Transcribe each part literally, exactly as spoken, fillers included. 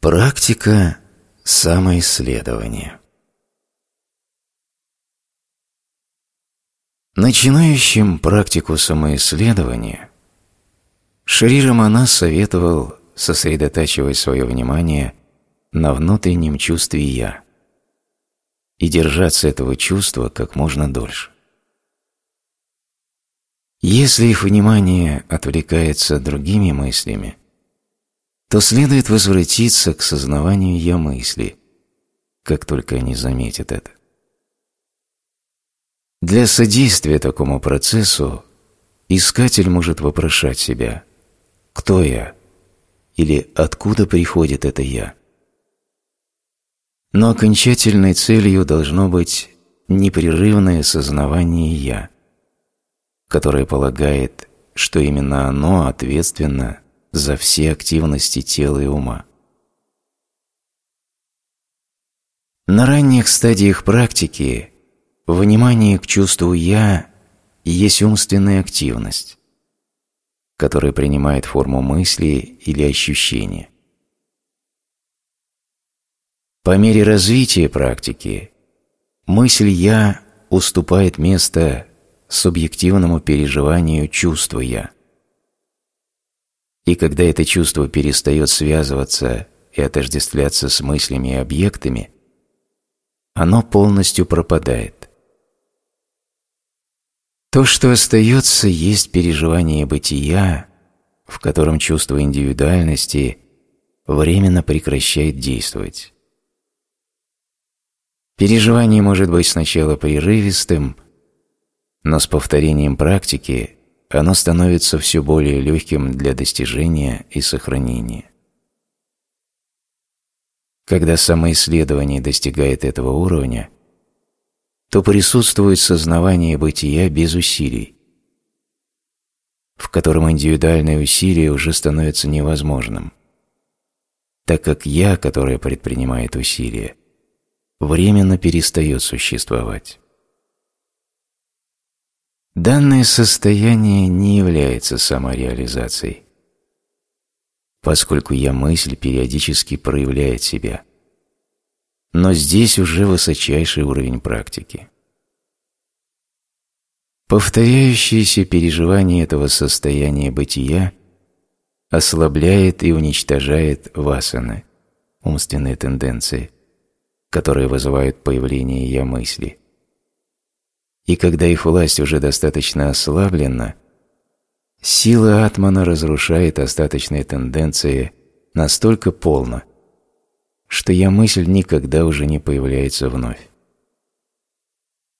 Практика самоисследования. Начинающим практику самоисследования Шри Рамана советовал сосредотачивать свое внимание на внутреннем чувстве «я» и держаться этого чувства как можно дольше. Если их внимание отвлекается другими мыслями, то следует возвратиться к сознаванию «я» мысли, как только они заметят это. Для содействия такому процессу искатель может вопрошать себя «Кто я?» или «Откуда приходит это я?». Но окончательной целью должно быть непрерывное сознавание «я», которое полагает, что именно оно ответственно за все активности тела и ума. На ранних стадиях практики внимание к чувству «я» есть умственная активность, которая принимает форму мысли или ощущения. По мере развития практики мысль «я» уступает место субъективному переживанию чувства «я». И когда это чувство перестает связываться и отождествляться с мыслями и объектами, оно полностью пропадает. То, что остается, есть переживание бытия, в котором чувство индивидуальности временно прекращает действовать. Переживание может быть сначала прерывистым, но с повторением практики оно становится все более легким для достижения и сохранения. Когда самоисследование достигает этого уровня, то присутствует сознавание бытия без усилий, в котором индивидуальное усилие уже становится невозможным, так как «я», которое предпринимает усилие, временно перестает существовать. Данное состояние не является самореализацией, поскольку я-мысль периодически проявляет себя. Но здесь уже высочайший уровень практики. Повторяющееся переживание этого состояния бытия ослабляет и уничтожает васаны, умственные тенденции, которые вызывают появление я-мысли. И когда их власть уже достаточно ослаблена, сила атмана разрушает остаточные тенденции настолько полно, что я-мысль никогда уже не появляется вновь.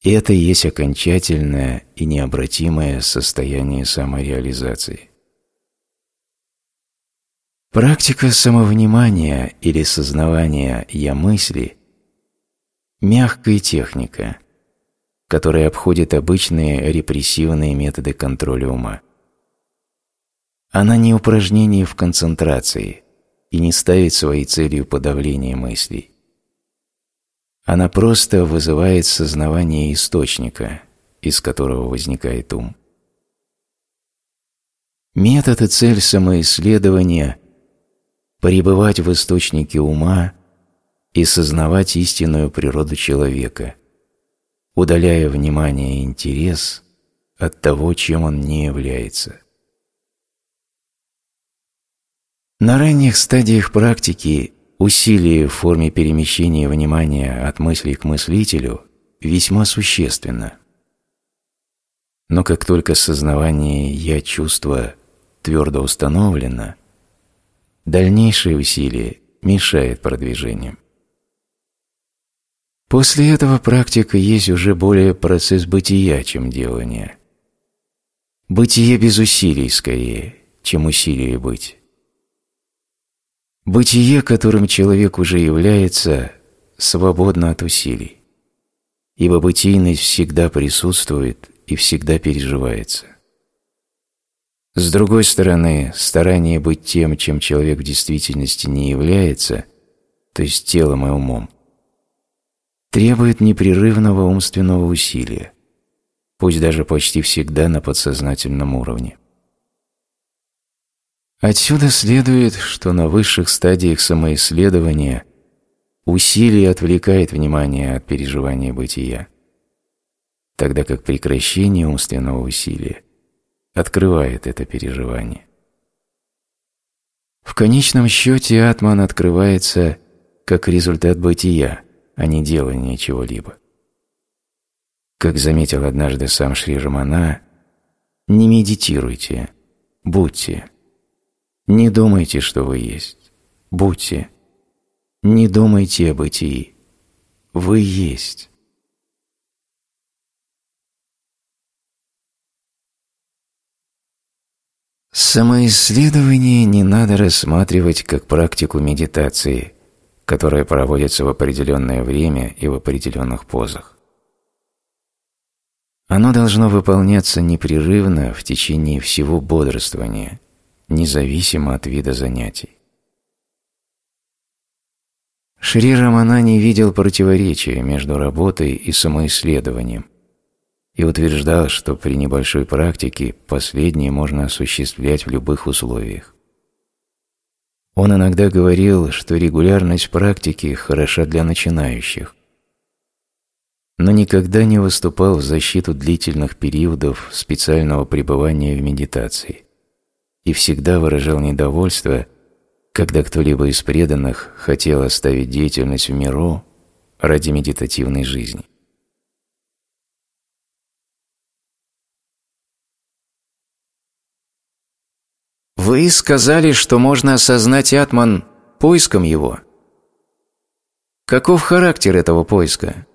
И это и есть окончательное и необратимое состояние самореализации. Практика самовнимания или сознавания я-мысли – мягкая техника, которая обходит обычные репрессивные методы контроля ума. Она не упражнение в концентрации и не ставит своей целью подавление мыслей. Она просто вызывает сознавание источника, из которого возникает ум. Метод и цель самоисследования – пребывать в источнике ума и сознавать истинную природу человека, удаляя внимание и интерес от того, чем он не является. На ранних стадиях практики усилие в форме перемещения внимания от мысли к мыслителю весьма существенно. Но как только сознавание «я-чувства» твердо установлено, дальнейшее усилие мешает продвижению. После этого практика есть уже более процесс бытия, чем делания. Бытие без усилий скорее, чем усилие быть. Бытие, которым человек уже является, свободно от усилий, ибо бытийность всегда присутствует и всегда переживается. С другой стороны, старание быть тем, чем человек в действительности не является, то есть телом и умом, требует непрерывного умственного усилия, пусть даже почти всегда на подсознательном уровне. Отсюда следует, что на высших стадиях самоисследования усилие отвлекает внимание от переживания бытия, тогда как прекращение умственного усилия открывает это переживание. В конечном счете атман открывается как результат бытия, а не делания чего-либо. Как заметил однажды сам Шри Рамана, не медитируйте, будьте. Не думайте, что вы есть. Будьте. Не думайте о бытии. Вы есть. Самоисследование не надо рассматривать как практику медитации, которая проводится в определенное время и в определенных позах. Оно должно выполняться непрерывно в течение всего бодрствования, независимо от вида занятий. Шри Рамана не видел противоречия между работой и самоисследованием и утверждал, что при небольшой практике последнее можно осуществлять в любых условиях. Он иногда говорил, что регулярность практики хороша для начинающих, но никогда не выступал в защиту длительных периодов специального пребывания в медитации и всегда выражал недовольство, когда кто-либо из преданных хотел оставить деятельность в миру ради медитативной жизни. Вы сказали, что можно осознать атман поиском его. Каков характер этого поиска?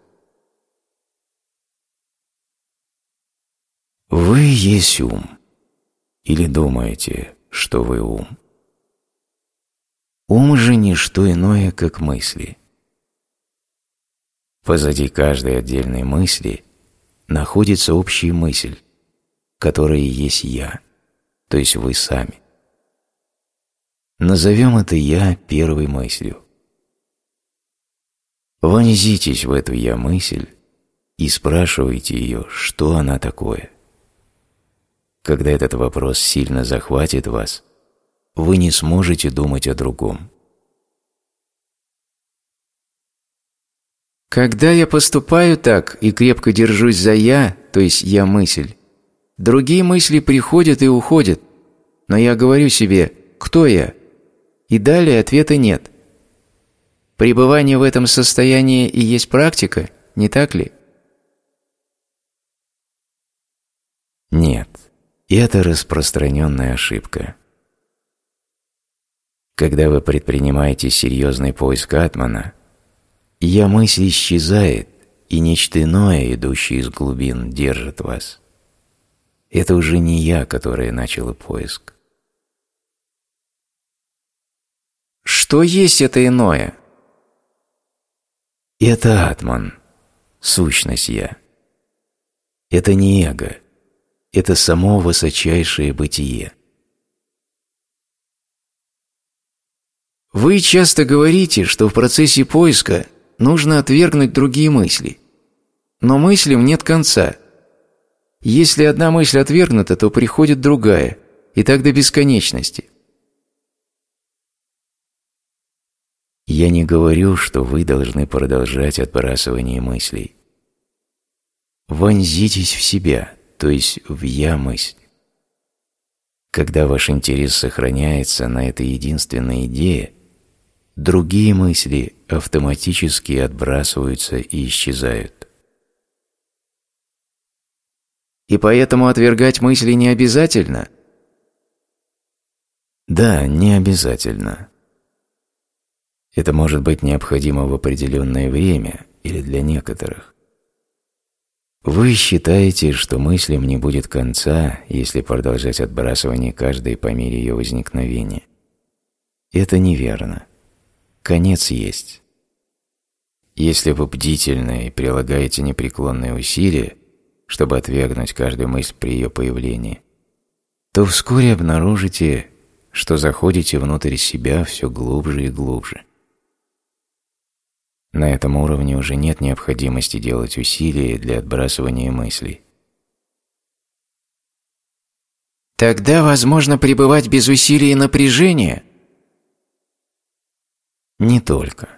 Вы есть ум. Или думаете, что вы ум? Ум же не что иное, как мысли. Позади каждой отдельной мысли находится общая мысль, которая есть я, то есть вы сами. Назовем это «я» первой мыслью. Вонзитесь в эту «я» мысль и спрашивайте ее, что она такое. Когда этот вопрос сильно захватит вас, вы не сможете думать о другом. Когда я поступаю так и крепко держусь за «я», то есть «я-мысль», другие мысли приходят и уходят, но я говорю себе «кто я?» и далее ответа нет. Пребывание в этом состоянии и есть практика, не так ли? Нет. Это распространенная ошибка. Когда вы предпринимаете серьезный поиск атмана, я-мысль исчезает, и нечто иное, идущее из глубин, держит вас. Это уже не я, которое начало поиск. Что есть это иное? Это атман, сущность я. Это не эго. Это само высочайшее бытие. Вы часто говорите, что в процессе поиска нужно отвергнуть другие мысли. Но мыслям нет конца. Если одна мысль отвергнута, то приходит другая, и так до бесконечности. Я не говорю, что вы должны продолжать отбрасывание мыслей. Вонзитесь в себя, то есть в «я-мысль». Когда ваш интерес сохраняется на этой единственной идее, другие мысли автоматически отбрасываются и исчезают. И поэтому отвергать мысли не обязательно? Да, не обязательно. Это может быть необходимо в определенное время или для некоторых. Вы считаете, что мыслям не будет конца, если продолжать отбрасывание каждой по мере ее возникновения. Это неверно. Конец есть. Если вы бдительны и прилагаете непреклонные усилия, чтобы отвергнуть каждую мысль при ее появлении, то вскоре обнаружите, что заходите внутрь себя все глубже и глубже. На этом уровне уже нет необходимости делать усилия для отбрасывания мыслей. Тогда возможно пребывать без усилий и напряжения? Не только.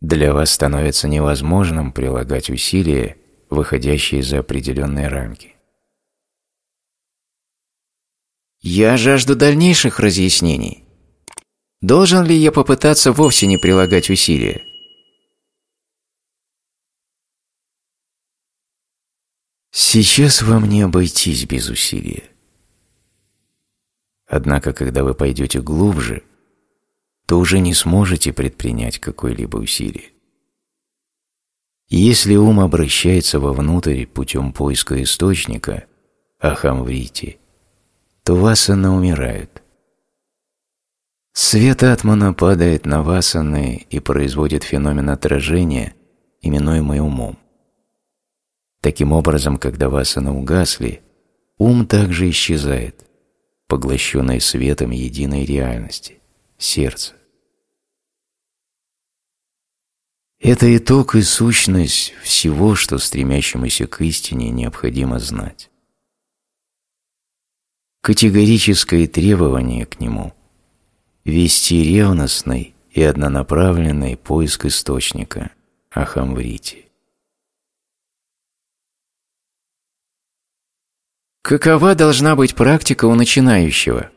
Для вас становится невозможным прилагать усилия, выходящие за определенные рамки. Я жажду дальнейших разъяснений. Должен ли я попытаться вовсе не прилагать усилия? Сейчас вам не обойтись без усилия. Однако, когда вы пойдете глубже, то уже не сможете предпринять какое-либо усилие. Если ум обращается вовнутрь путем поиска источника, ахамврити, то васаны умирают. Свет атмана падает на васаны и производит феномен отражения, именуемый умом. Таким образом, когда васаны угасли, ум также исчезает, поглощенный светом единой реальности – сердца. Это итог и сущность всего, что стремящемуся к истине необходимо знать. Категорическое требование к нему – вести ревностный и однонаправленный поиск источника – ахамврити. Какова должна быть практика у начинающего?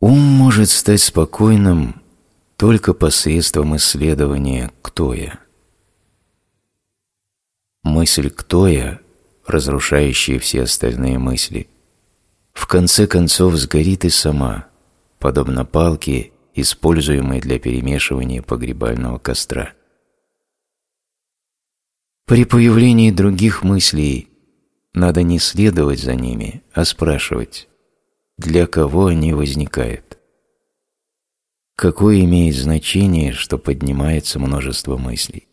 Ум может стать спокойным только посредством исследования «Кто я?». Мысль «Кто я?», разрушающая все остальные мысли, в конце концов сгорит и сама, подобно палке, используемой для перемешивания погребального костра. При появлении других мыслей надо не следовать за ними, а спрашивать, для кого они возникают. Какое имеет значение, что поднимается множество мыслей?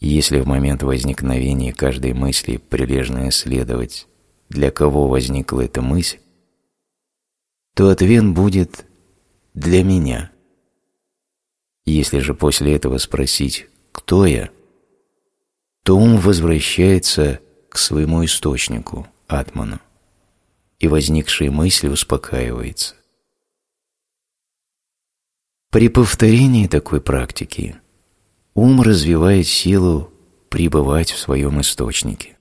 Если в момент возникновения каждой мысли прилежно исследовать, для кого возникла эта мысль, то ответ будет «для меня». Если же после этого спросить «кто я?», то ум возвращается к своему источнику, атману, и возникшие мысли успокаиваются. При повторении такой практики ум развивает силу пребывать в своем источнике.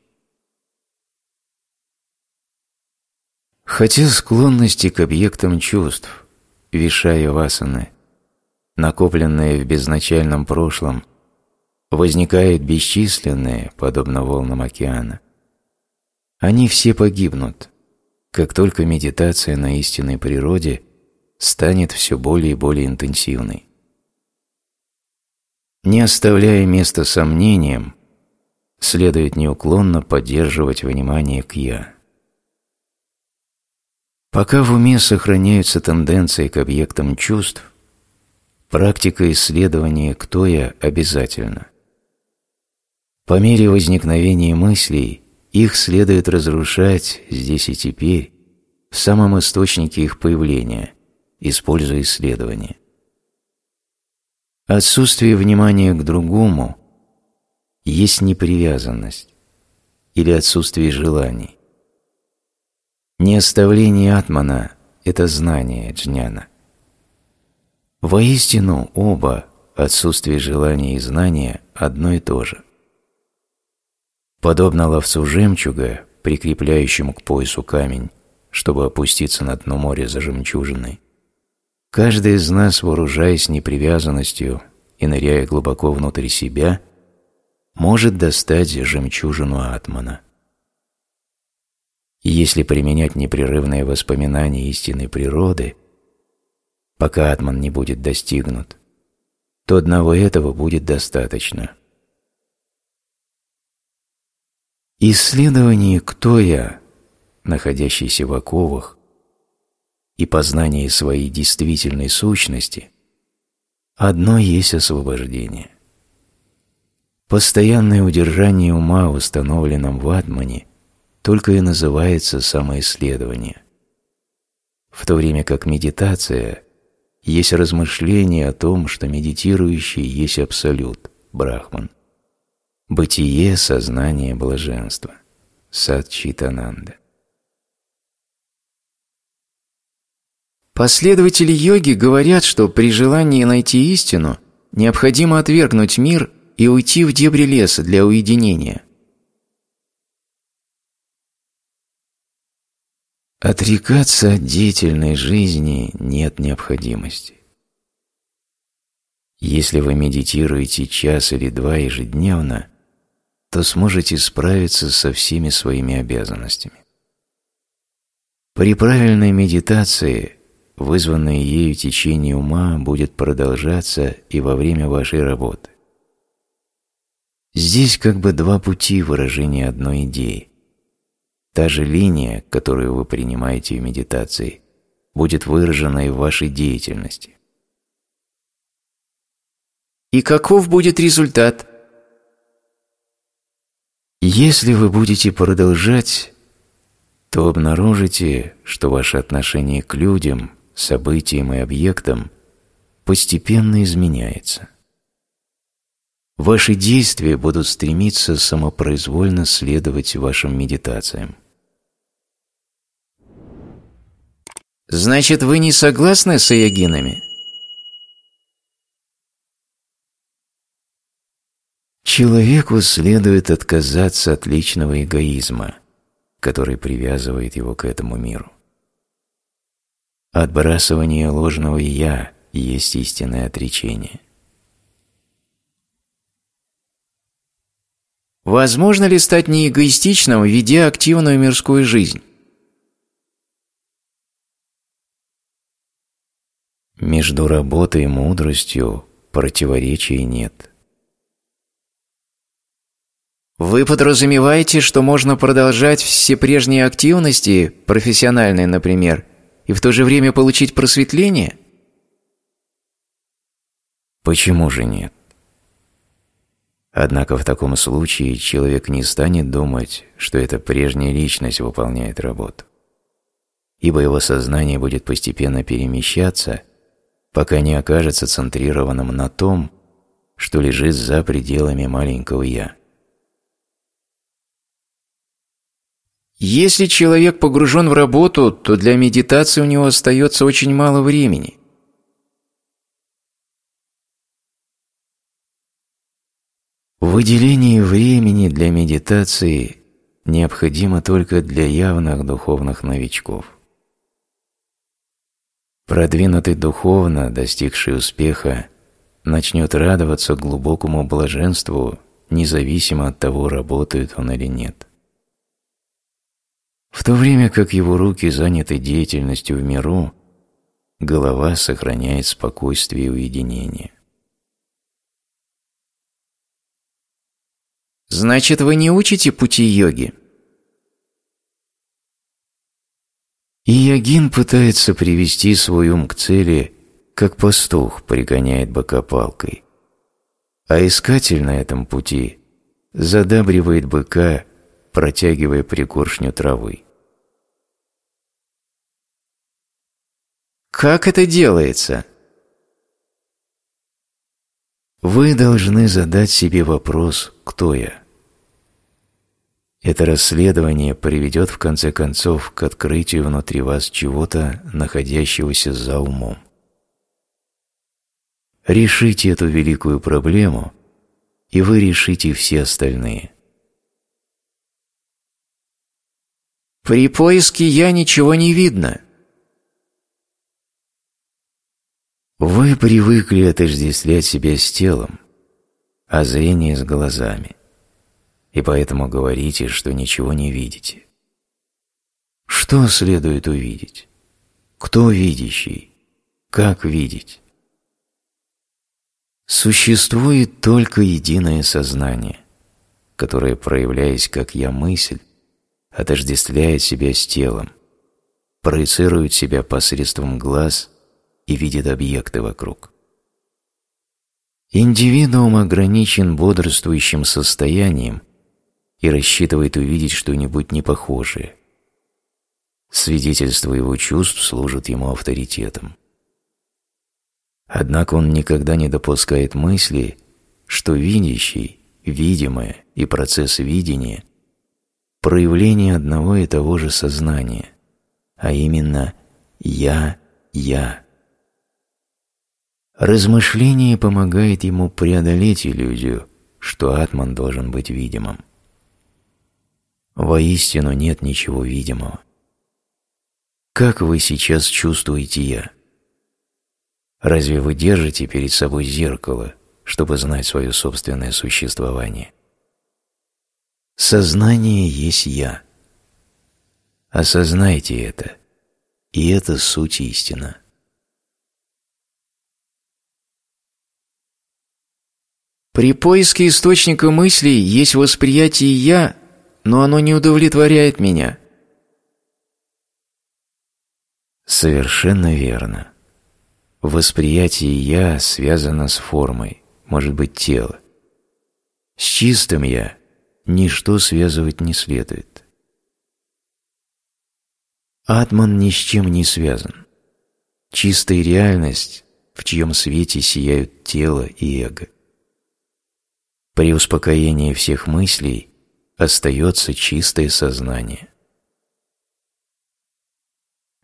Хотя склонности к объектам чувств, вишая васаны, накопленные в безначальном прошлом, возникают бесчисленные, подобно волнам океана, они все погибнут, как только медитация на истинной природе станет все более и более интенсивной. Не оставляя места сомнениям, следует неуклонно поддерживать внимание к «я». Пока в уме сохраняются тенденции к объектам чувств, практика исследования «Кто я?» обязательна. По мере возникновения мыслей их следует разрушать здесь и теперь, в самом источнике их появления, используя исследование. Отсутствие внимания к другому есть непривязанность или отсутствие желаний. Неоставление атмана – это знание джняна. Воистину оба, отсутствие желания и знания, одно и то же. Подобно ловцу жемчуга, прикрепляющему к поясу камень, чтобы опуститься на дно моря за жемчужиной, каждый из нас, вооружаясь непривязанностью и ныряя глубоко внутрь себя, может достать жемчужину атмана. И если применять непрерывные воспоминания истинной природы, пока атман не будет достигнут, то одного этого будет достаточно. Исследование «Кто я?», находящийся в оковах, и познание своей действительной сущности одно есть освобождение. Постоянное удержание ума, установленном в атмане, только и называется самоисследование, в то время как медитация есть размышление о том, что медитирующий есть абсолют, брахман, бытие, сознание, блаженство, Сат-Читананда. Последователи йоги говорят, что при желании найти истину необходимо отвергнуть мир и уйти в дебри леса для уединения. Отрекаться от деятельной жизни нет необходимости. Если вы медитируете час или два ежедневно, то сможете справиться со всеми своими обязанностями. При правильной медитации вызванное ею течение ума будет продолжаться и во время вашей работы. Здесь как бы два пути выражения одной идеи. Та же линия, которую вы принимаете в медитации, будет выражена и в вашей деятельности. И каков будет результат? Если вы будете продолжать, то обнаружите, что ваше отношение к людям, событиям и объектам постепенно изменяется. Ваши действия будут стремиться самопроизвольно следовать вашим медитациям. Значит, вы не согласны с йогинами? Человеку следует отказаться от личного эгоизма, который привязывает его к этому миру. Отбрасывание ложного «я» есть истинное отречение. Возможно ли стать неэгоистичным, ведя активную мирскую жизнь? Между работой и мудростью противоречий нет. Вы подразумеваете, что можно продолжать все прежние активности, профессиональные, например, и в то же время получить просветление? Почему же нет? Однако в таком случае человек не станет думать, что эта прежняя личность выполняет работу, ибо его сознание будет постепенно перемещаться, пока не окажется центрированным на том, что лежит за пределами маленького «я». Если человек погружен в работу, то для медитации у него остается очень мало времени. Выделение времени для медитации необходимо только для явных духовных новичков. Продвинутый духовно, достигший успеха, начнет радоваться глубокому блаженству, независимо от того, работает он или нет. В то время как его руки заняты деятельностью в миру, голова сохраняет спокойствие и уединение. Значит, вы не учите пути йоги? И йогин пытается привести свой ум к цели, как пастух пригоняет быка палкой, а искатель на этом пути задабривает быка, протягивая пригоршню травы. Как это делается? Вы должны задать себе вопрос «Кто я?». Это расследование приведет в конце концов к открытию внутри вас чего-то, находящегося за умом. Решите эту великую проблему, и вы решите все остальные. При поиске «я» ничего не видно. Вы привыкли отождествлять себя с телом, а зрение с глазами, и поэтому говорите, что ничего не видите. Что следует увидеть? Кто видящий? Как видеть? Существует только единое сознание, которое, проявляясь как «я-мысль», отождествляет себя с телом, проецирует себя посредством глаз и видит объекты вокруг. Индивидуум ограничен бодрствующим состоянием и рассчитывает увидеть что-нибудь непохожее. Свидетельство его чувств служит ему авторитетом. Однако он никогда не допускает мысли, что видящий видимое и процесс видения – проявление одного и того же сознания, а именно «я», «я». Размышление помогает ему преодолеть иллюзию, что атман должен быть видимым. Воистину нет ничего видимого. Как вы сейчас чувствуете «я»? Разве вы держите перед собой зеркало, чтобы знать свое собственное существование? Сознание есть «я». Осознайте это, и это суть истина. При поиске источника мыслей есть восприятие «я», но оно не удовлетворяет меня. Совершенно верно. Восприятие «я» связано с формой, может быть, тело. С чистым «я» ничто связывать не следует. Атман ни с чем не связан. Чистая реальность, в чьем свете сияют тело и эго. При успокоении всех мыслей остается чистое сознание.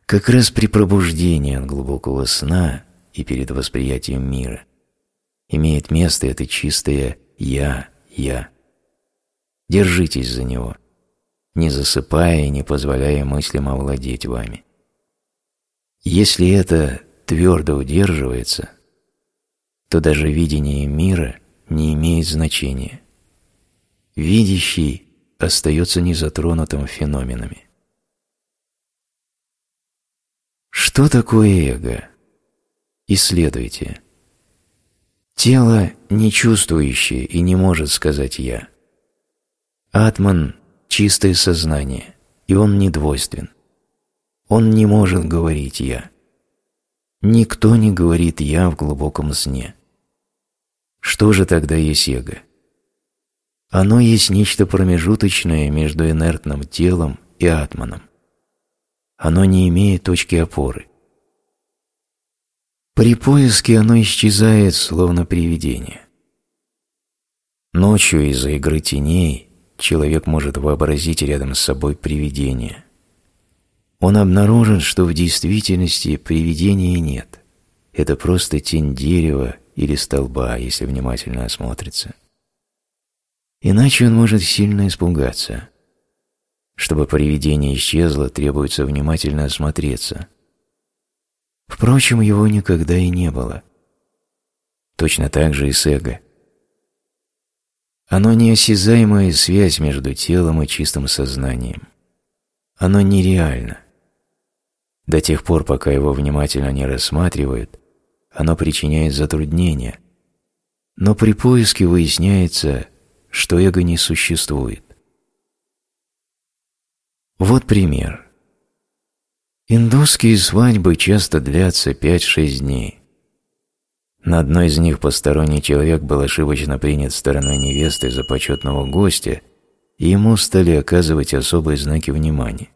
Как раз при пробуждении от глубокого сна и перед восприятием мира имеет место это чистое «я», «я». Держитесь за него, не засыпая и не позволяя мыслям овладеть вами. Если это твердо удерживается, то даже видение мира не имеет значения. Видящий остается незатронутым феноменами. Что такое эго? Исследуйте. Тело не чувствующее и не может сказать «я». Атман – чистое сознание, и он не двойствен. Он не может говорить «я». Никто не говорит «я» в глубоком сне. Что же тогда есть эго? Оно есть нечто промежуточное между инертным телом и атманом. Оно не имеет точки опоры. При поиске оно исчезает, словно привидение. Ночью из-за игры теней человек может вообразить рядом с собой привидение. Он обнаружит, что в действительности привидения нет. Это просто тень дерева или столба, если внимательно осмотрится. Иначе он может сильно испугаться. Чтобы привидение исчезло, требуется внимательно осмотреться. Впрочем, его никогда и не было. Точно так же и с эго. Оно неосязаемая связь между телом и чистым сознанием. Оно нереально. До тех пор, пока его внимательно не рассматривают, оно причиняет затруднения. Но при поиске выясняется, что эго не существует. Вот пример. Индусские свадьбы часто длятся пять-шесть дней. На одной из них посторонний человек был ошибочно принят стороной невесты за почетного гостя, и ему стали оказывать особые знаки внимания.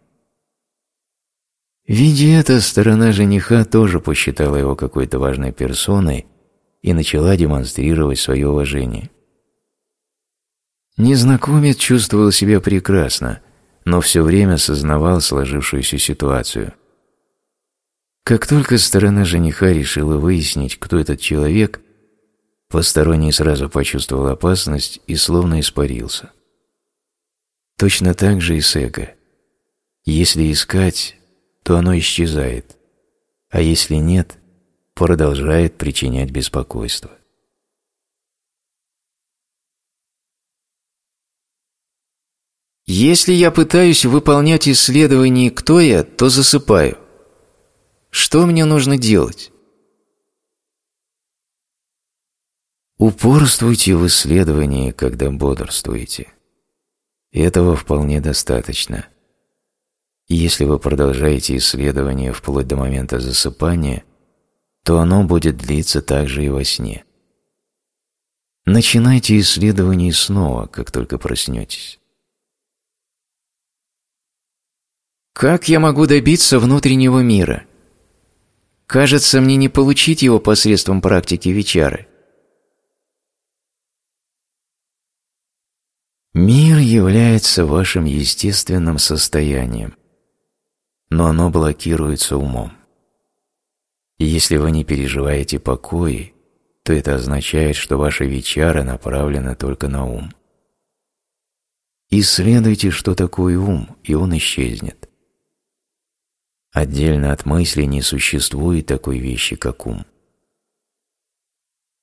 Видя это, сторона жениха тоже посчитала его какой-то важной персоной и начала демонстрировать свое уважение. Незнакомец чувствовал себя прекрасно, но все время сознавал сложившуюся ситуацию. Как только сторона жениха решила выяснить, кто этот человек, посторонний сразу почувствовал опасность и словно испарился. Точно так же и с эго. Если искать, то оно исчезает, а если нет, продолжает причинять беспокойство. Если я пытаюсь выполнять исследование «Кто я?», то засыпаю. Что мне нужно делать? Упорствуйте в исследовании, когда бодрствуете. Этого вполне достаточно. Если вы продолжаете исследование вплоть до момента засыпания, то оно будет длиться также и во сне. Начинайте исследование снова, как только проснетесь. Как я могу добиться внутреннего мира? Кажется, мне не получить его посредством практики вичары. Мир является вашим естественным состоянием, но оно блокируется умом. И если вы не переживаете покоя, то это означает, что ваша вичара направлена только на ум. Исследуйте, что такое ум, и он исчезнет. Отдельно от мысли не существует такой вещи, как ум.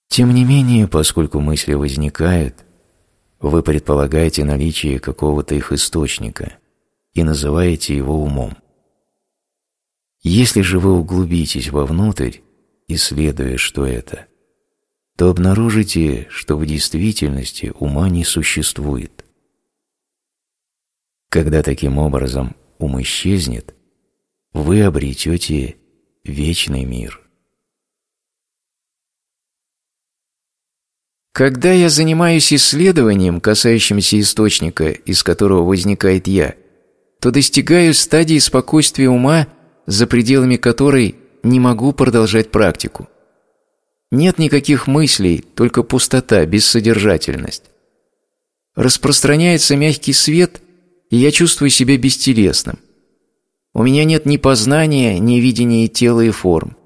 Тем не менее, поскольку мысли возникают, вы предполагаете наличие какого-то их источника и называете его умом. Если же вы углубитесь вовнутрь, исследуя, что это, то обнаружите, что в действительности ума не существует. Когда таким образом ум исчезнет, вы обретете вечный мир. Когда я занимаюсь исследованием, касающимся источника, из которого возникает «я», то достигаю стадии спокойствия ума, за пределами которой не могу продолжать практику. Нет никаких мыслей, только пустота, бессодержательность. Распространяется мягкий свет, и я чувствую себя бестелесным. У меня нет ни познания, ни видения тела и форм.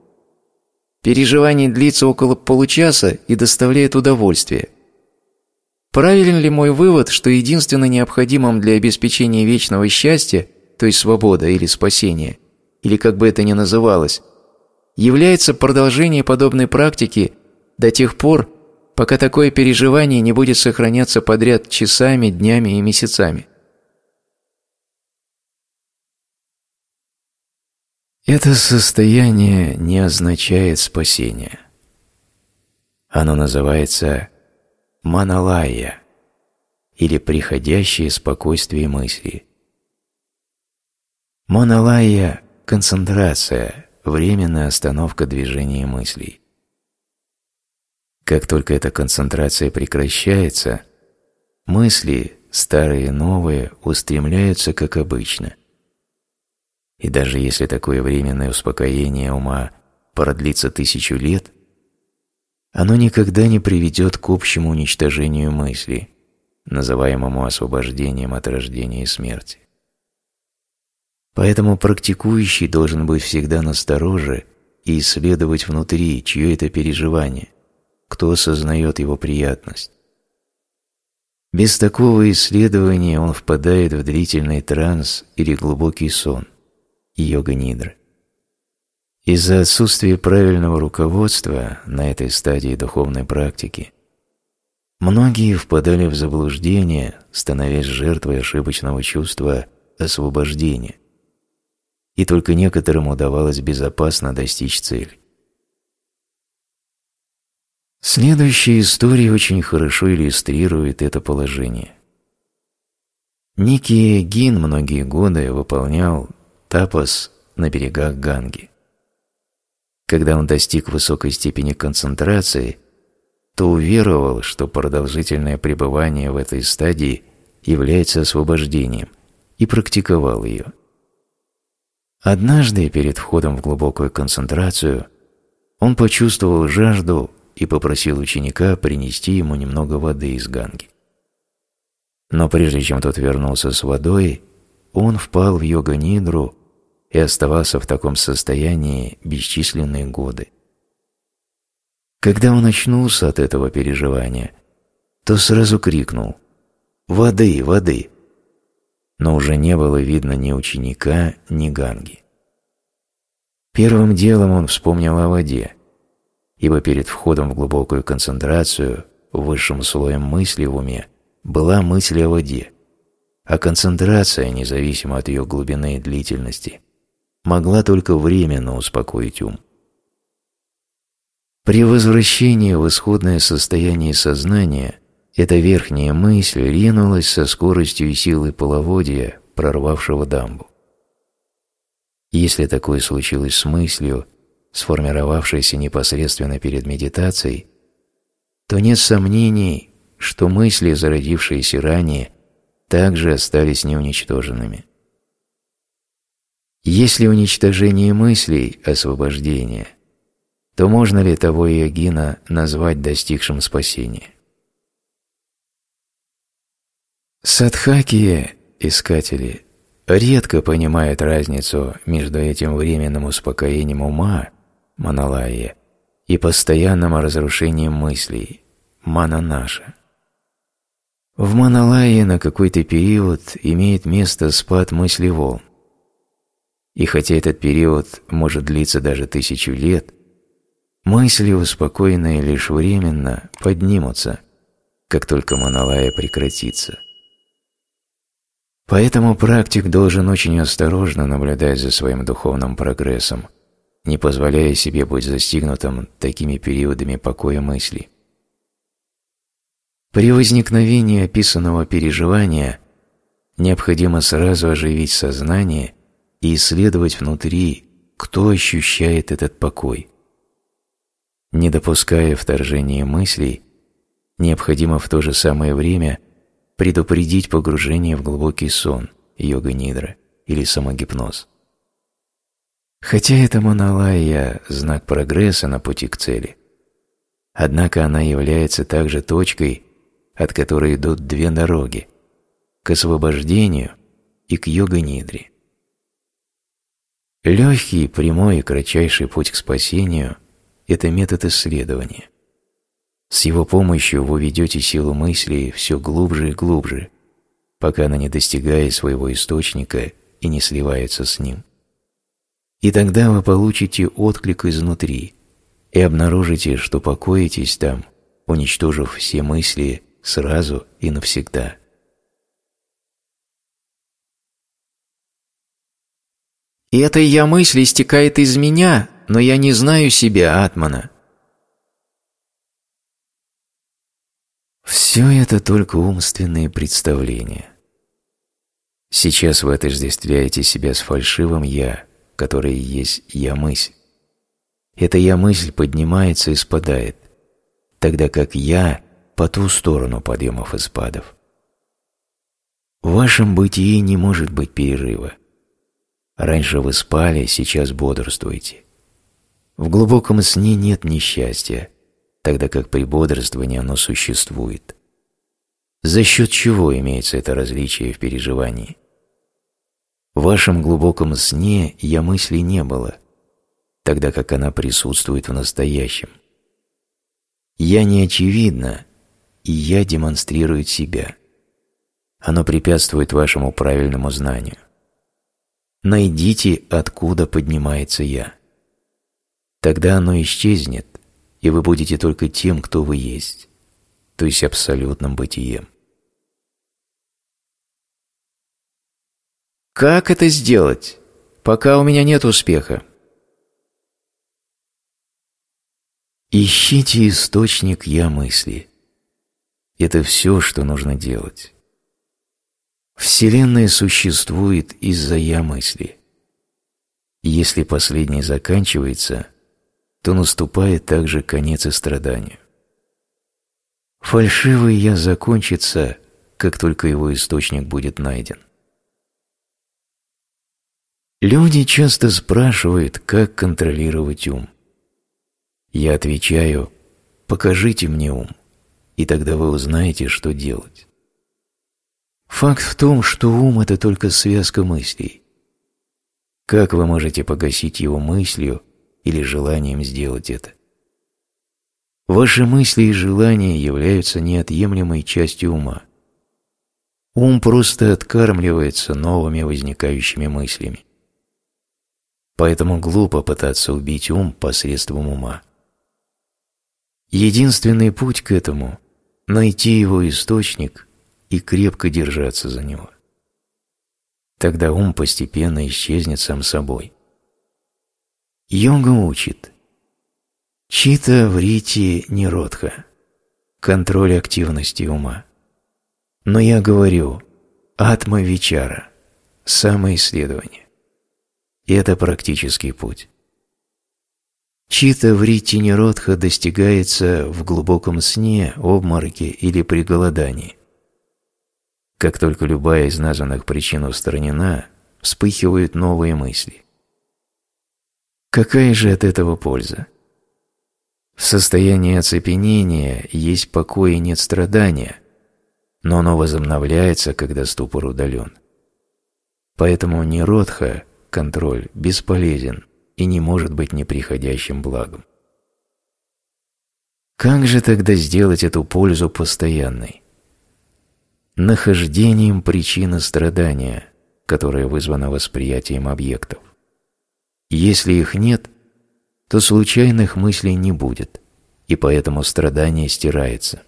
Переживание длится около получаса и доставляет удовольствие. Правилен ли мой вывод, что единственно необходимым для обеспечения вечного счастья, то есть свобода или спасение, или как бы это ни называлось, является продолжение подобной практики до тех пор, пока такое переживание не будет сохраняться подряд часами, днями и месяцами. Это состояние не означает спасение. Оно называется маналайя, или приходящее спокойствие мысли. Маналайя – концентрация, временная остановка движения мыслей. Как только эта концентрация прекращается, мысли, старые и новые, устремляются как обычно. И даже если такое временное успокоение ума продлится тысячу лет, оно никогда не приведет к общему уничтожению мысли, называемому освобождением от рождения и смерти. Поэтому практикующий должен быть всегда настороже и исследовать внутри, чье это переживание, кто осознает его приятность. Без такого исследования он впадает в длительный транс или глубокий сон, йога-нидра. Из-за отсутствия правильного руководства на этой стадии духовной практики многие впадали в заблуждение, становясь жертвой ошибочного чувства освобождения, и только некоторым удавалось безопасно достичь цели. Следующая история очень хорошо иллюстрирует это положение. Некий гин многие годы выполнял тапас на берегах Ганги. Когда он достиг высокой степени концентрации, то уверовал, что продолжительное пребывание в этой стадии является освобождением, и практиковал ее. Однажды, перед входом в глубокую концентрацию, он почувствовал жажду и попросил ученика принести ему немного воды из Ганги. Но прежде чем тот вернулся с водой, он впал в йога-нидру и оставался в таком состоянии бесчисленные годы. Когда он очнулся от этого переживания, то сразу крикнул «Воды, воды!», но уже не было видно ни ученика, ни Ганги. Первым делом он вспомнил о воде, ибо перед входом в глубокую концентрацию, высшим слоем мысли в уме, была мысль о воде, а концентрация, независимо от ее глубины и длительности, могла только временно успокоить ум. При возвращении в исходное состояние сознания эта верхняя мысль ринулась со скоростью и силой половодья, прорвавшего дамбу. Если такое случилось с мыслью, сформировавшейся непосредственно перед медитацией, то нет сомнений, что мысли, зародившиеся ранее, также остались неуничтоженными. Если уничтожение мыслей – освобождение, то можно ли того йогина назвать достигшим спасения? Садхаки, искатели, редко понимают разницу между этим временным успокоением ума, маналайя, и постоянным разрушением мыслей, мананаша. В маналайе на какой-то период имеет место спад мыслей волн. И хотя этот период может длиться даже тысячу лет, мысли, успокоенные лишь временно, поднимутся, как только маналайя прекратится. Поэтому практик должен очень осторожно наблюдать за своим духовным прогрессом, не позволяя себе быть застигнутым такими периодами покоя мысли. При возникновении описанного переживания необходимо сразу оживить сознание и исследовать внутри, кто ощущает этот покой. Не допуская вторжения мыслей, необходимо в то же самое время предупредить погружение в глубокий сон, йога-нидра или самогипноз. Хотя эта маналайя – знак прогресса на пути к цели, однако она является также точкой, от которой идут две дороги – к освобождению и к йога-нидре. Легкий, прямой и кратчайший путь к спасению – это метод исследования. С его помощью вы ведете силу мысли все глубже и глубже, пока она не достигает своего источника и не сливается с ним. И тогда вы получите отклик изнутри и обнаружите, что покоитесь там, уничтожив все мысли сразу и навсегда. И эта «я» мысль истекает из меня, но я не знаю себя, Атмана. Все это только умственные представления. Сейчас вы отождествляете себя с фальшивым «я», которое есть «я-мысль». Эта «я-мысль» поднимается и спадает, тогда как «я» по ту сторону подъемов и спадов. В вашем бытии не может быть перерыва. Раньше вы спали, сейчас бодрствуете. В глубоком сне нет несчастья, тогда как при бодрствовании оно существует. За счет чего имеется это различие в переживании? В вашем глубоком сне «я» мысли не было, тогда как она присутствует в настоящем. «Я» не очевидно, и «я» демонстрирует себя. Оно препятствует вашему правильному знанию. Найдите, откуда поднимается «я». Тогда оно исчезнет, и вы будете только тем, кто вы есть, то есть абсолютным бытием. Как это сделать? Пока у меня нет успеха. Ищите источник «я» мысли. Это все, что нужно делать. Вселенная существует из-за «я» мысли. Если последний заканчивается, то наступает также конец и страдания. Фальшивое «я» закончится, как только его источник будет найден. Люди часто спрашивают, как контролировать ум. Я отвечаю: покажите мне ум, и тогда вы узнаете, что делать. Факт в том, что ум – это только связка мыслей. Как вы можете погасить его мыслью или желанием сделать это? Ваши мысли и желания являются неотъемлемой частью ума. Ум просто откармливается новыми возникающими мыслями. Поэтому глупо пытаться убить ум посредством ума. Единственный путь к этому – найти его источник и крепко держаться за него. Тогда ум постепенно исчезнет сам собой. Йога учит: Чита-врити-ниродха – контроль активности ума. Но я говорю: атмовичара – самоисследование. И это практический путь. Чита-врити-ниродха достигается в глубоком сне, обмороке или при голодании. Как только любая из названных причин устранена, вспыхивают новые мысли. Какая же от этого польза? В состоянии оцепенения есть покой и нет страдания, но оно возобновляется, когда ступор удален. Поэтому ниродха, контроль, бесполезен и не может быть неприходящим благом. Как же тогда сделать эту пользу постоянной? Нахождением причины страдания, которая вызвана восприятием объектов. Если их нет, то случайных мыслей не будет, и поэтому страдание стирается.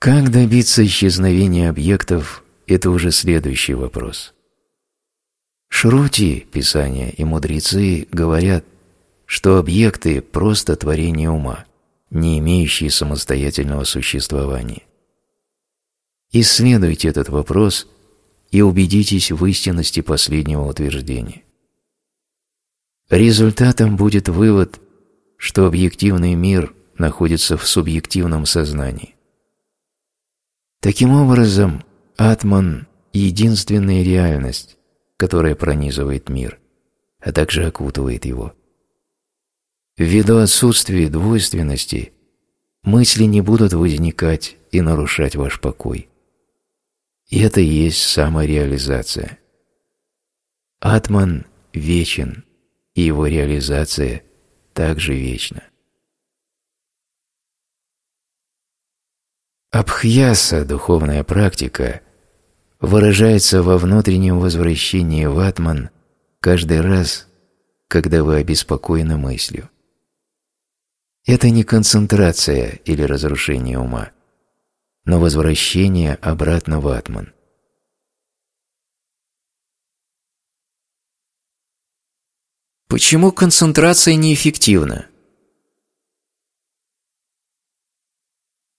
Как добиться исчезновения объектов – это уже следующий вопрос. Шрути, Писания и мудрецы говорят, что объекты – просто творение ума, не имеющие самостоятельного существования. Исследуйте этот вопрос и убедитесь в истинности последнего утверждения. Результатом будет вывод, что объективный мир находится в субъективном сознании. Таким образом, Атман – единственная реальность, которая пронизывает мир, а также окутывает его. Ввиду отсутствия двойственности, мысли не будут возникать и нарушать ваш покой. И это и есть самореализация. Атман вечен, и его реализация также вечна. Абхьяса, духовная практика, выражается во внутреннем возвращении в Атман каждый раз, когда вы обеспокоены мыслью. Это не концентрация или разрушение ума, но возвращение обратно в Атман. Почему концентрация неэффективна?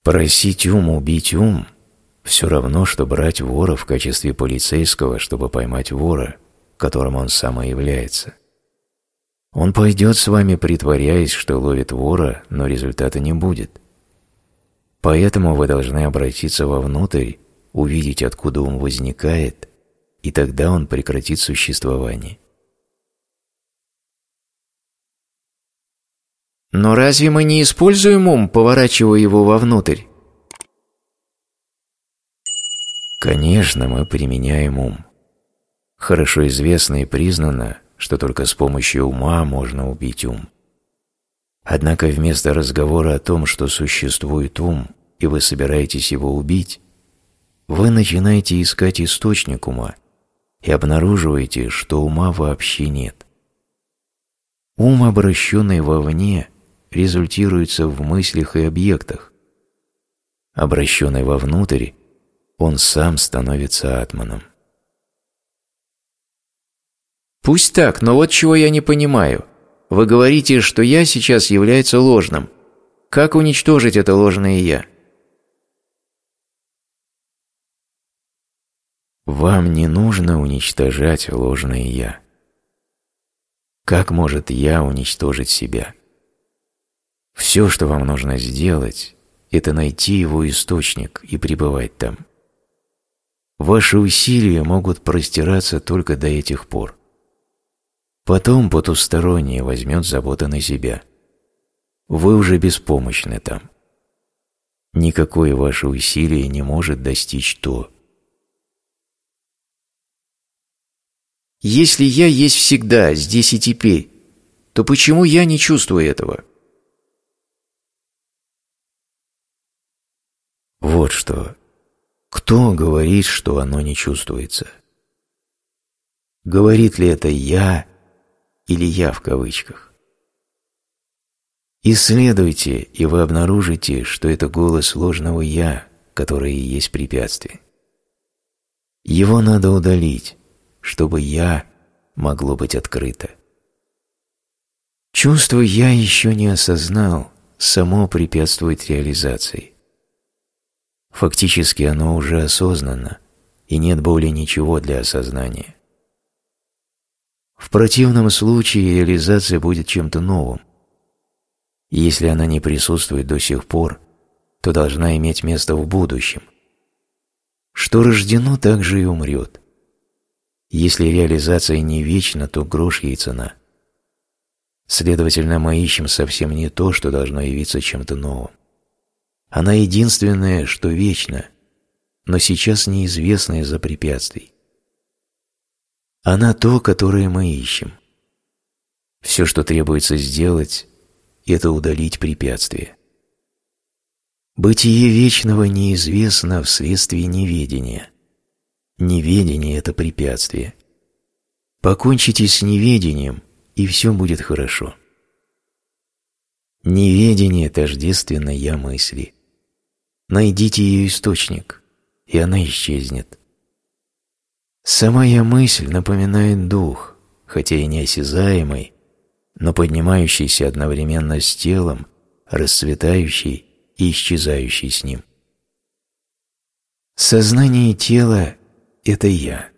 Просить ум убить ум – все равно, что брать вора в качестве полицейского, чтобы поймать вора, которым он сам и является. Он пойдет с вами, притворяясь, что ловит вора, но результата не будет. Поэтому вы должны обратиться вовнутрь, увидеть, откуда ум возникает, и тогда он прекратит существование. Но разве мы не используем ум, поворачивая его вовнутрь? Конечно, мы применяем ум. Хорошо известно и признано, что только с помощью ума можно убить ум. Однако вместо разговора о том, что существует ум, и вы собираетесь его убить, вы начинаете искать источник ума и обнаруживаете, что ума вообще нет. Ум, обращенный вовне, результируется в мыслях и объектах. Обращенный вовнутрь, он сам становится атманом. Пусть так, но вот чего я не понимаю. Вы говорите, что «я» сейчас является ложным. Как уничтожить это ложное «я»? Вам не нужно уничтожать ложное «я». Как может «я» уничтожить себя? Все, что вам нужно сделать, это найти его источник и пребывать там. Ваши усилия могут простираться только до этих пор. Потом потусторонний возьмет заботу на себя. Вы уже беспомощны там. Никакое ваше усилие не может достичь то. Если я есть всегда, здесь и теперь, то почему я не чувствую этого? Вот что. Кто говорит, что оно не чувствуется? Говорит ли это «я» или «я» в кавычках. Исследуйте, и вы обнаружите, что это голос ложного «я», которое и есть препятствие. Его надо удалить, чтобы «я» могло быть открыто. Чувство «я» еще не осознал, само препятствует реализации. Фактически оно уже осознано, и нет более ничего для осознания. В противном случае реализация будет чем-то новым. Если она не присутствует до сих пор, то должна иметь место в будущем. Что рождено, так же и умрет. Если реализация не вечна, то грош ей цена. Следовательно, мы ищем совсем не то, что должно явиться чем-то новым, Она единственная, что вечна, но сейчас неизвестна из-за препятствий. Она то, которое мы ищем. Все, что требуется сделать, это удалить препятствия. Бытие вечного неизвестно вследствие неведения. Неведение – это препятствие. Покончите с неведением, и все будет хорошо. Неведение тождественно «я» мысли. Найдите ее источник, и она исчезнет. Сама «я» мысль напоминает дух, хотя и неосязаемый, но поднимающийся одновременно с телом, расцветающий и исчезающий с ним. Сознание тела – это «я».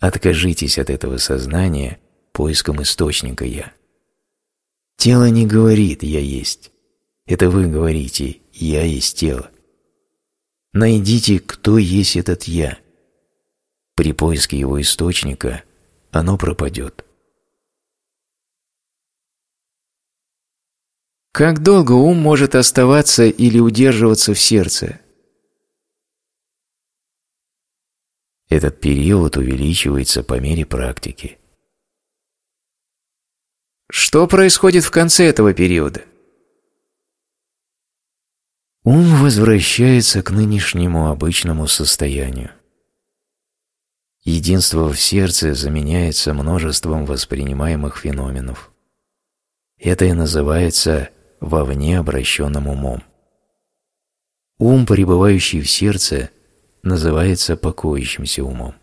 Откажитесь от этого сознания поиском источника «я». Тело не говорит «я есть». Это вы говорите «я есть тело». Найдите, кто есть этот «я». При поиске его источника оно пропадет. Как долго ум может оставаться или удерживаться в сердце? Этот период увеличивается по мере практики. Что происходит в конце этого периода? Ум возвращается к нынешнему обычному состоянию. Единство в сердце заменяется множеством воспринимаемых феноменов. Это и называется «вовне обращенным умом». Ум, пребывающий в сердце, называется покоящимся умом.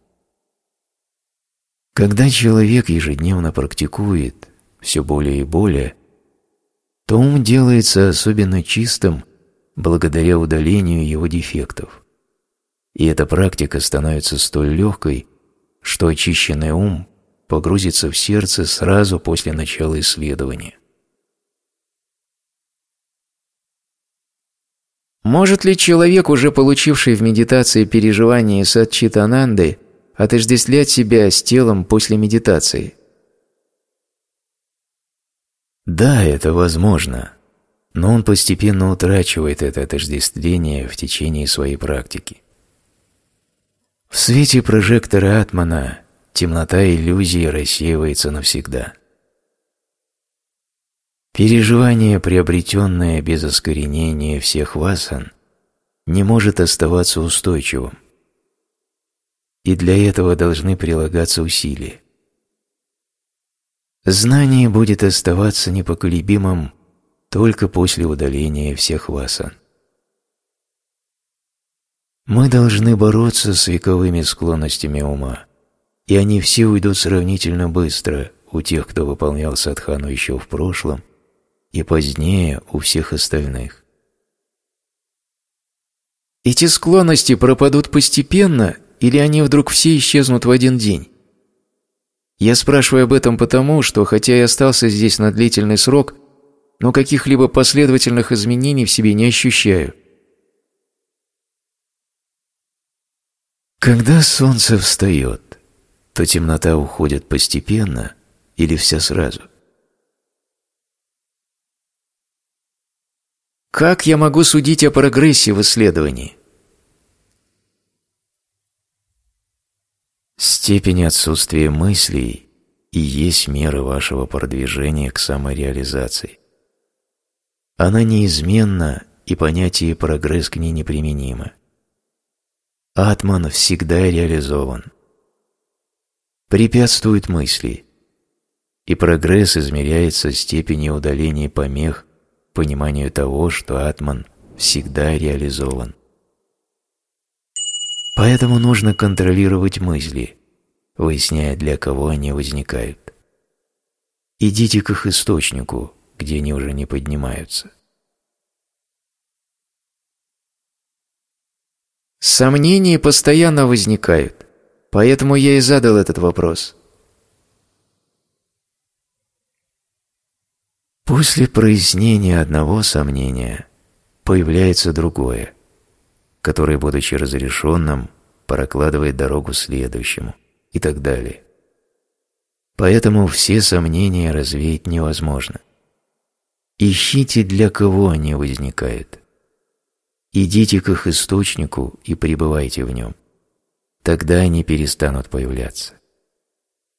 Когда человек ежедневно практикует все более и более, то ум делается особенно чистым благодаря удалению его дефектов. И эта практика становится столь легкой, что очищенный ум погрузится в сердце сразу после начала исследования. Может ли человек, уже получивший в медитации переживание Сат-Читананды, отождествлять себя с телом после медитации? Да, это возможно, но он постепенно утрачивает это отождествление в течение своей практики. В свете прожектора Атмана темнота иллюзии рассеивается навсегда. Переживание, приобретенное без искоренения всех васан, не может оставаться устойчивым, и для этого должны прилагаться усилия. Знание будет оставаться непоколебимым только после удаления всех васан. Мы должны бороться с вековыми склонностями ума, и они все уйдут сравнительно быстро у тех, кто выполнял садхану еще в прошлом, и позднее у всех остальных. Эти склонности пропадут постепенно, или они вдруг все исчезнут в один день? Я спрашиваю об этом потому, что, хотя и остался здесь на длительный срок, но каких-либо последовательных изменений в себе не ощущаю. Когда солнце встает, то темнота уходит постепенно или вся сразу? Как я могу судить о прогрессе в исследовании? Степень отсутствия мыслей и есть мера вашего продвижения к самореализации. Она неизменна, и понятие «прогресс» к ней неприменимо. Атман всегда реализован. Препятствуют мысли, и прогресс измеряется степенью удаления помех пониманию того, что Атман всегда реализован. Поэтому нужно контролировать мысли, выясняя, для кого они возникают. Идите к их источнику, где они уже не поднимаются. Сомнения постоянно возникают, поэтому я и задал этот вопрос. После прояснения одного сомнения появляется другое, которое, будучи разрешенным, прокладывает дорогу следующему, и так далее. Поэтому все сомнения развеять невозможно. Ищите, для кого они возникают, Идите к их источнику и пребывайте в нем. Тогда они перестанут появляться.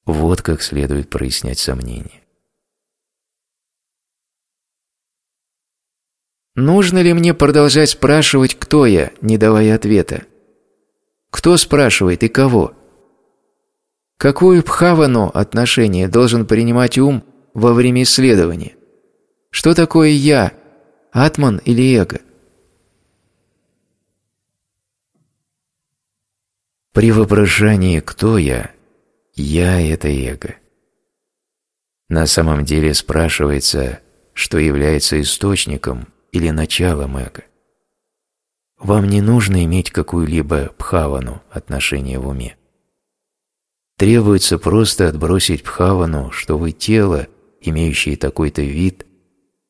Вот как следует прояснять сомнения. Нужно ли мне продолжать спрашивать, кто я, не давая ответа? Кто спрашивает и кого? Какую бхавану отношение должен принимать ум во время исследования? Что такое «я», атман или эго? При вопрошании «кто я?» «Я» – это эго. На самом деле спрашивается, что является источником или началом эго. Вам не нужно иметь какую-либо бхавану отношение в уме. Требуется просто отбросить бхавану, что вы тело, имеющее такой-то вид,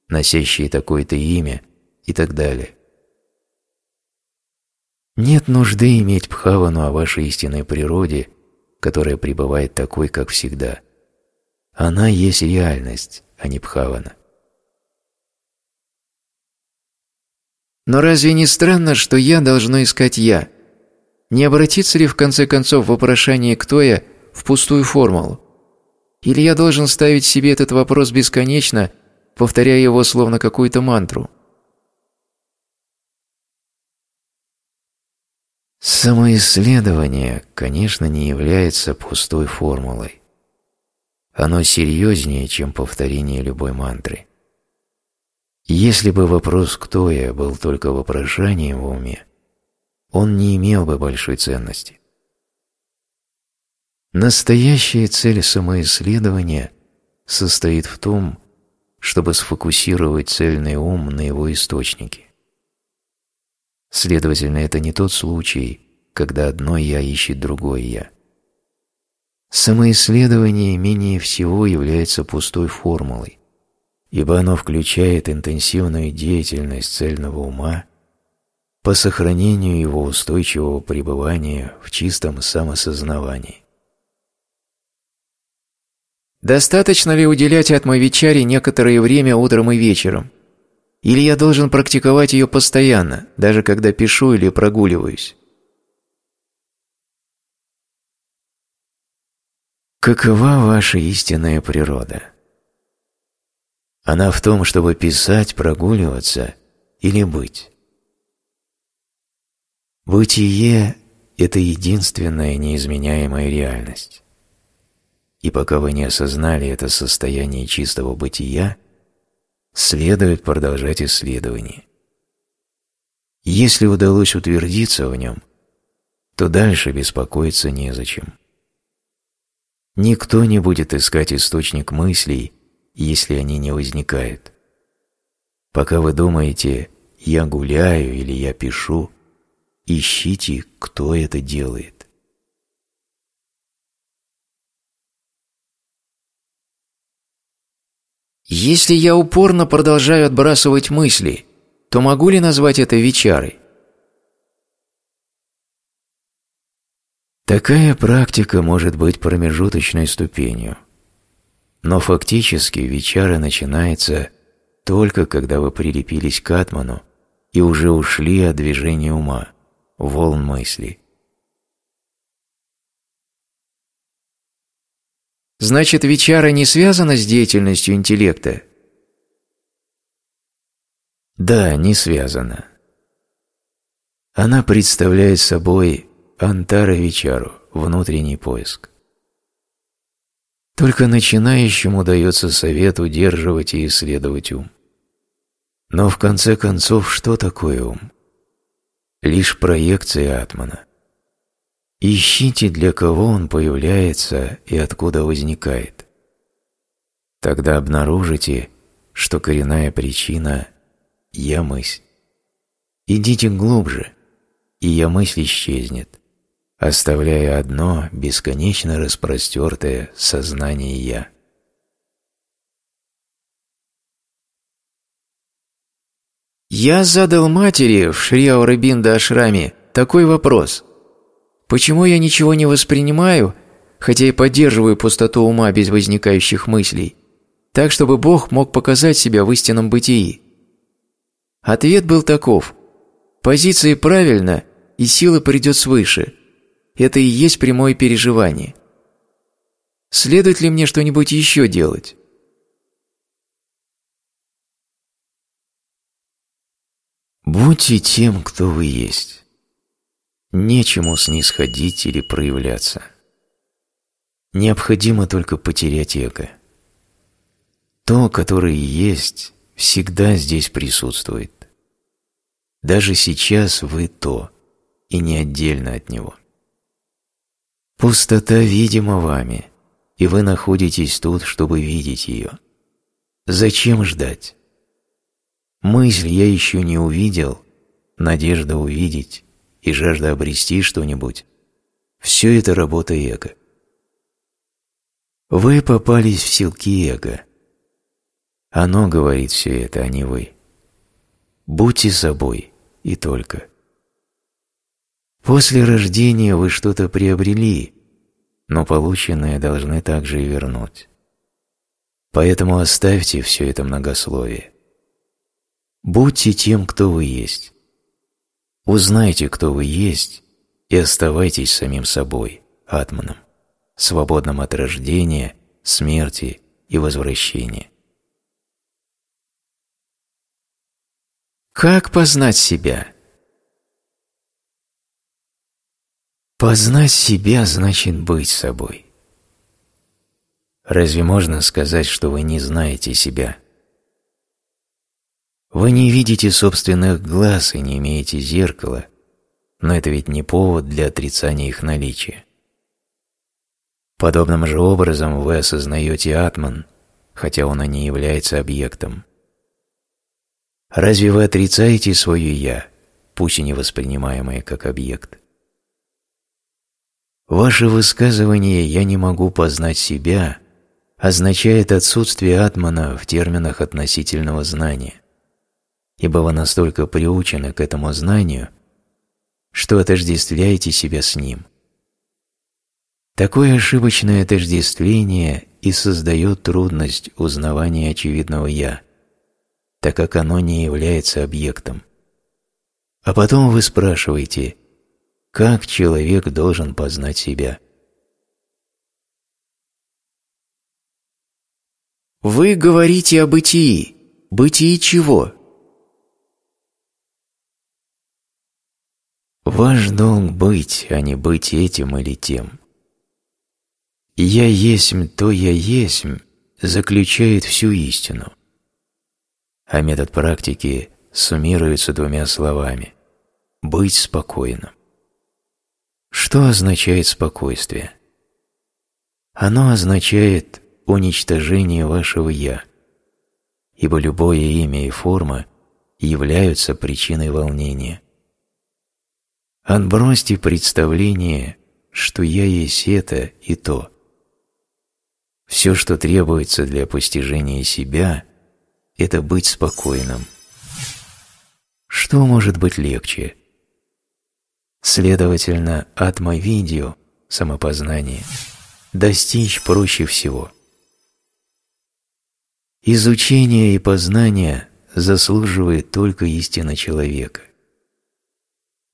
носящее такое-то имя и так далее. Нет нужды иметь бхавану о вашей истинной природе, которая пребывает такой, как всегда. Она есть реальность, а не бхавана. Но разве не странно, что «я» должно искать «я»? Не обратится ли в конце концов вопрошание «кто я» в пустую формулу? Или я должен ставить себе этот вопрос бесконечно, повторяя его словно какую-то мантру? Самоисследование, конечно, не является пустой формулой. Оно серьезнее, чем повторение любой мантры. Если бы вопрос «кто я» был только вопрошанием в уме, он не имел бы большой ценности. Настоящая цель самоисследования состоит в том, чтобы сфокусировать цельный ум на его источнике. Следовательно, это не тот случай, когда одно «я» ищет другое «я». Самоисследование менее всего является пустой формулой, ибо оно включает интенсивную деятельность цельного ума по сохранению его устойчивого пребывания в чистом самосознавании. Достаточно ли уделять атмовичарье некоторое время утром и вечером? Или я должен практиковать ее постоянно, даже когда пишу или прогуливаюсь? Какова ваша истинная природа? Она в том, чтобы писать, прогуливаться или быть. Бытие – это единственная неизменяемая реальность. И пока вы не осознали это состояние чистого бытия, следует продолжать исследование. Если удалось утвердиться в нем, то дальше беспокоиться незачем. Никто не будет искать источник мыслей, если они не возникают. Пока вы думаете «я гуляю» или «я пишу», ищите, кто это делает. Если я упорно продолжаю отбрасывать мысли, то могу ли назвать это вичарой? Такая практика может быть промежуточной ступенью. Но фактически вичара начинается только когда вы прилепились к атману и уже ушли от движения ума, волн мысли. Значит, вичара не связана с деятельностью интеллекта? Да, не связана. Она представляет собой Антара Вичару, внутренний поиск. Только начинающему дается совет удерживать и исследовать ум. Но в конце концов, что такое ум? Лишь проекция атмана. Ищите, для кого он появляется и откуда возникает. Тогда обнаружите, что коренная причина – я-мысль. Идите глубже, и я-мысль исчезнет, оставляя одно бесконечно распростертое сознание «я». Я задал матери в Шри Ауробинда Ашраме такой вопрос: почему я ничего не воспринимаю, хотя и поддерживаю пустоту ума без возникающих мыслей, так, чтобы Бог мог показать себя в истинном бытии? Ответ был таков: Позиция правильна, и сила придет свыше. Это и есть прямое переживание. Следует ли мне что-нибудь еще делать? Будьте тем, кто вы есть. Нечему снисходить или проявляться. Необходимо только потерять эго. То, которое есть, всегда здесь присутствует. Даже сейчас вы то, и не отдельно от него. Пустота видима вами, и вы находитесь тут, чтобы видеть ее. Зачем ждать? Мысль «я еще не увидел», надежда увидеть и жажда обрести что-нибудь – все это работа эго. Вы попались в силки эго. Оно говорит все это, а не вы. Будьте собой и только. После рождения вы что-то приобрели, но полученное должны также и вернуть. Поэтому оставьте все это многословие. Будьте тем, кто вы есть. Узнайте, кто вы есть, и оставайтесь самим собой, атманом, свободным от рождения, смерти и возвращения. Как познать себя? Познать себя значит быть собой. Разве можно сказать, что вы не знаете себя? Вы не видите собственных глаз и не имеете зеркала, но это ведь не повод для отрицания их наличия. Подобным же образом вы осознаете атман, хотя он и не является объектом. Разве вы отрицаете свое «я», пусть и не воспринимаемое как объект? Ваше высказывание «я не могу познать себя» означает отсутствие атмана в терминах относительного знания, ибо вы настолько приучены к этому знанию, что отождествляете себя с ним. Такое ошибочное отождествление и создает трудность узнавания очевидного «я», так как оно не является объектом. А потом вы спрашиваете, как человек должен познать себя? Вы говорите о бытии. Бытии чего? Ваш долг быть, а не быть этим или тем. «Я есмь, то я есмь» заключает всю истину. А метод практики суммируется двумя словами – «быть спокойным». Что означает спокойствие? Оно означает уничтожение вашего «я», ибо любое имя и форма являются причиной волнения. Отбросьте представление, что «я есть это и то». Все, что требуется для постижения себя – это быть спокойным. Что может быть легче? Следовательно, атмовидию, самопознание, достичь проще всего. Изучение и познание заслуживает только истина человека.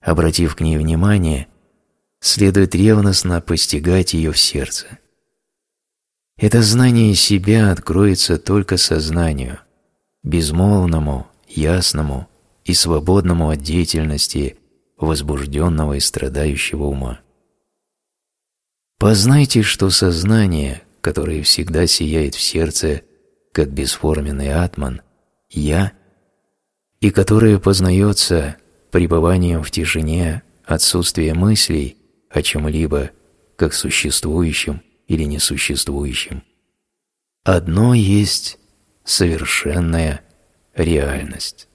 Обратив к ней внимание, следует ревностно постигать ее в сердце. Это знание себя откроется только сознанию, безмолвному, ясному и свободному от деятельности возбужденного и страдающего ума. Познайте, что сознание, которое всегда сияет в сердце, как бесформенный атман, «я», и которое познается пребыванием в тишине отсутствия мыслей о чем-либо, как существующем или несуществующем, одно есть совершенная реальность.